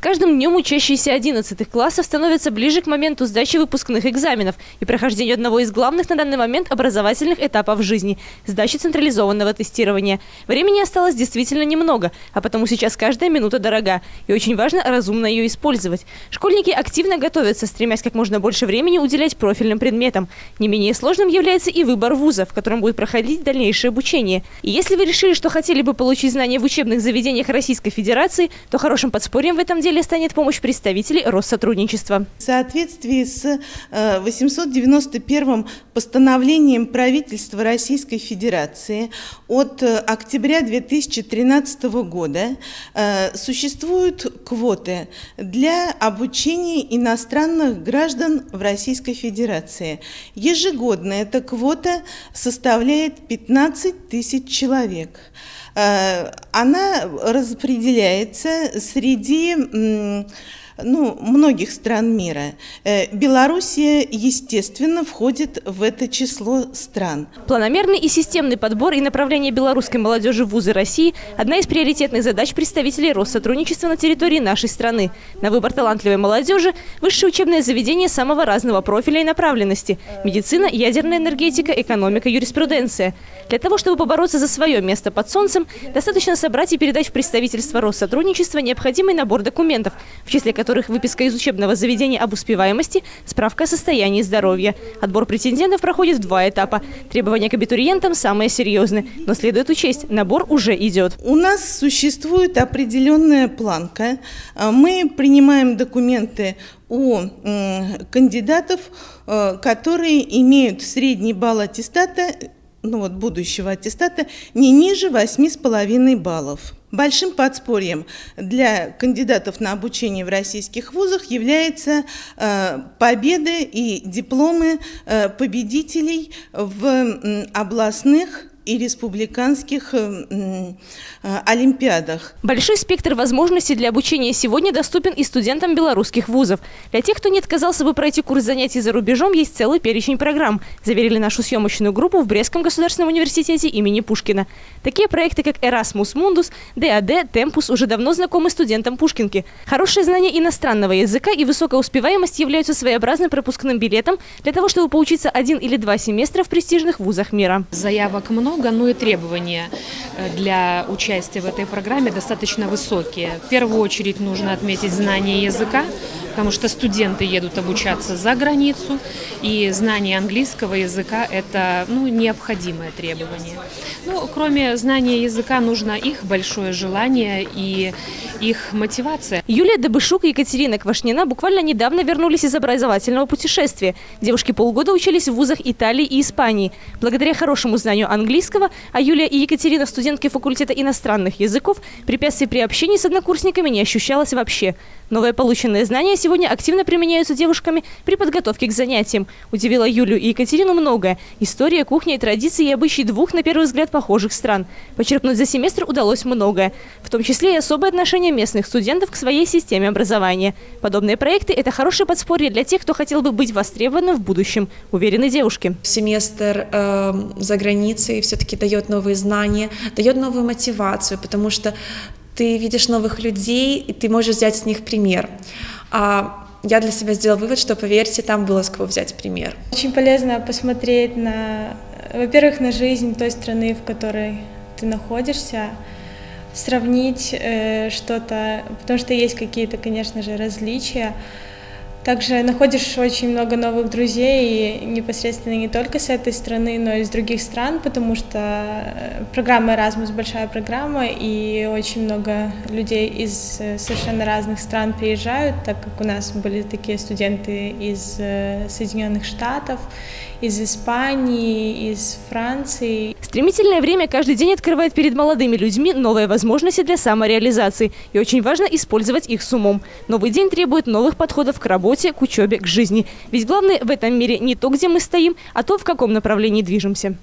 С каждым днем учащиеся 11 классов становятся ближе к моменту сдачи выпускных экзаменов и прохождению одного из главных на данный момент образовательных этапов жизни – сдачи централизованного тестирования. Времени осталось действительно немного, а потому сейчас каждая минута дорога, и очень важно разумно ее использовать. Школьники активно готовятся, стремясь как можно больше времени уделять профильным предметам. Не менее сложным является и выбор вуза, в котором будет проходить дальнейшее обучение. И если вы решили, что хотели бы получить знания в учебных заведениях Российской Федерации, то хорошим подспорьем в этом деле станет помощь представителей Россотрудничества. В соответствии с 891-м постановлением правительства Российской Федерации от октября 2013 года существуют квоты для обучения иностранных граждан в Российской Федерации. Ежегодно эта квота составляет 15 тысяч человек. Она распределяется среди многих стран мира. Белоруссия, естественно, входит в это число стран. Планомерный и системный подбор и направление белорусской молодежи в вузы России – одна из приоритетных задач представителей Россотрудничества на территории нашей страны. На выбор талантливой молодежи – высшее учебное заведение самого разного профиля и направленности – медицина, ядерная энергетика, экономика, юриспруденция. Для того, чтобы побороться за свое место под солнцем, достаточно собрать и передать в представительство Россотрудничества необходимый набор документов, в числе которых выписка из учебного заведения об успеваемости, справка о состоянии здоровья. Отбор претендентов проходит в два этапа. Требования к абитуриентам самые серьезные, но следует учесть, набор уже идет. У нас существует определенная планка. Мы принимаем документы у кандидатов, которые имеют средний балл аттестата, будущего аттестата, не ниже 8,5 баллов. Большим подспорьем для кандидатов на обучение в российских вузах являются победы и дипломы победителей в областных и республиканских олимпиадах. Большой спектр возможностей для обучения сегодня доступен и студентам белорусских вузов. Для тех, кто не отказался бы пройти курс занятий за рубежом, есть целый перечень программ, заверили нашу съемочную группу в Брестском государственном университете имени Пушкина. Такие проекты, как Erasmus Mundus, DAD, Tempus уже давно знакомы студентам Пушкинки. Хорошее знание иностранного языка и высокая успеваемость являются своеобразным пропускным билетом для того, чтобы поучиться один или два семестра в престижных вузах мира. Заявок много, но и требования для участия в этой программе достаточно высокие. В первую очередь нужно отметить знание языка, потому что студенты едут обучаться за границу, и знание английского языка – это необходимое требование. Кроме знания языка, нужно их большое желание и их мотивация. Юлия Добышук и Екатерина Квашнина буквально недавно вернулись из образовательного путешествия. Девушки полгода учились в вузах Италии и Испании. Благодаря хорошему знанию английского, а Юлия и Екатерина – студентки факультета иностранных языков, препятствий при общении с однокурсниками не ощущалось вообще. Новые полученные знания сегодня активно применяются девушками при подготовке к занятиям. Удивило Юлю и Екатерину многое. История, кухня и традиции и обычаи двух, на первый взгляд, похожих стран. Почерпнуть за семестр удалось многое. В том числе и особое отношение местных студентов к своей системе образования. Подобные проекты – это хорошее подспорье для тех, кто хотел бы быть востребованным в будущем, уверены девушки. Семестр за границей все-таки дает новые знания, дает новую мотивацию, потому что ты видишь новых людей, и ты можешь взять с них пример. Я для себя сделала вывод, что, поверьте, там было с кого взять пример. Очень полезно посмотреть на, во-первых, на жизнь той страны, в которой ты находишься, сравнить что-то, потому что есть какие-то, конечно же, различия. Также находишь очень много новых друзей, и непосредственно не только с этой страны, но и с других стран, потому что программа Erasmus большая программа, и очень много людей из совершенно разных стран приезжают, так как у нас были такие студенты из Соединенных Штатов, из Испании, из Франции. Стремительное время каждый день открывает перед молодыми людьми новые возможности для самореализации, и очень важно использовать их с умом. Новый день требует новых подходов к работе, к учебе, к жизни. Ведь главное в этом мире не то, где мы стоим, а то, в каком направлении движемся.